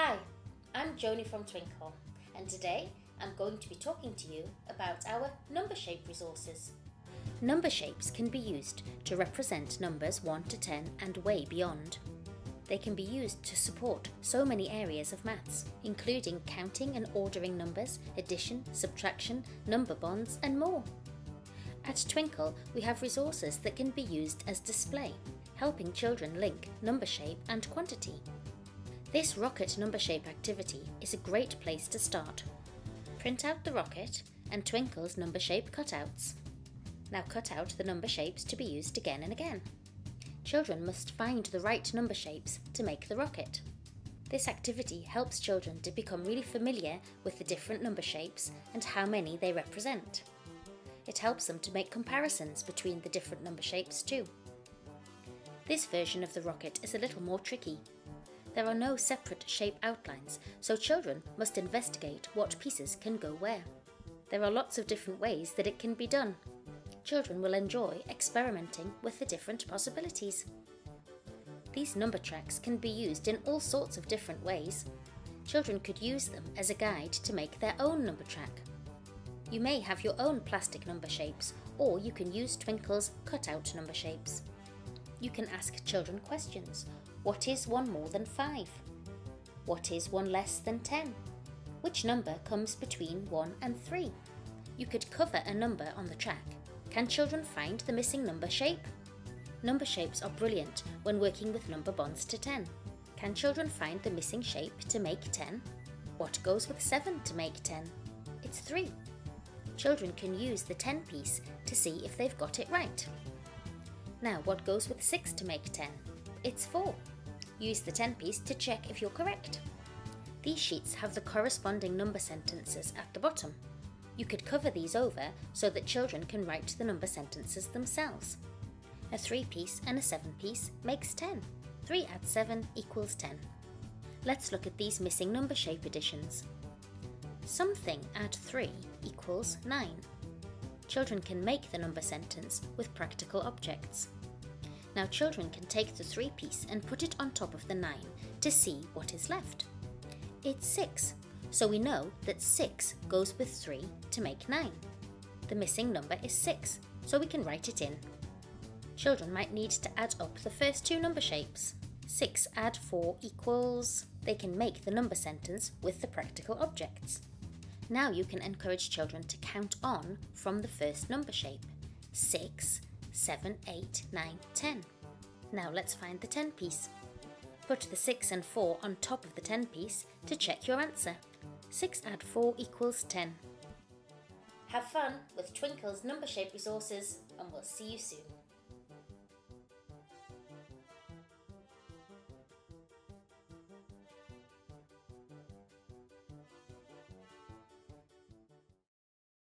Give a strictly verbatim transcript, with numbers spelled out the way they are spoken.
Hi, I'm Joni from Twinkl, and today I'm going to be talking to you about our number shape resources. Number shapes can be used to represent numbers one to ten and way beyond. They can be used to support so many areas of maths, including counting and ordering numbers, addition, subtraction, number bonds, and more. At Twinkl, we have resources that can be used as display, helping children link number shape and quantity. This rocket number shape activity is a great place to start. Print out the rocket and Twinkl's number shape cutouts. Now cut out the number shapes to be used again and again. Children must find the right number shapes to make the rocket. This activity helps children to become really familiar with the different number shapes and how many they represent. It helps them to make comparisons between the different number shapes too. This version of the rocket is a little more tricky. There are no separate shape outlines, so children must investigate what pieces can go where. There are lots of different ways that it can be done. Children will enjoy experimenting with the different possibilities. These number tracks can be used in all sorts of different ways. Children could use them as a guide to make their own number track. You may have your own plastic number shapes, or you can use Twinkl's cutout number shapes. You can ask children questions. What is one more than five? What is one less than ten? Which number comes between one and three? You could cover a number on the track. Can children find the missing number shape? Number shapes are brilliant when working with number bonds to ten. Can children find the missing shape to make ten? What goes with seven to make ten? It's three. Children can use the ten piece to see if they've got it right. Now, what goes with six to make ten? It's four. Use the ten piece to check if you're correct. These sheets have the corresponding number sentences at the bottom. You could cover these over so that children can write the number sentences themselves. A three piece and a seven piece makes ten. three at seven equals ten. Let's look at these missing number shape additions. Something at three equals nine. Children can make the number sentence with practical objects. Now children can take the three piece and put it on top of the nine to see what is left. It's six, so we know that six goes with three to make nine. The missing number is six, so we can write it in. Children might need to add up the first two number shapes. six add four equals... They can make the number sentence with the practical objects. Now you can encourage children to count on from the first number shape. six, seven, eight, nine, ten. Now let's find the ten piece. Put the six and four on top of the ten piece to check your answer. six add four equals ten. Have fun with Twinkl's number shape resources, and we'll see you soon.